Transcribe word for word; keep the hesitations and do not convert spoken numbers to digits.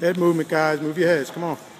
Head movement, guys. Move your heads. Come on.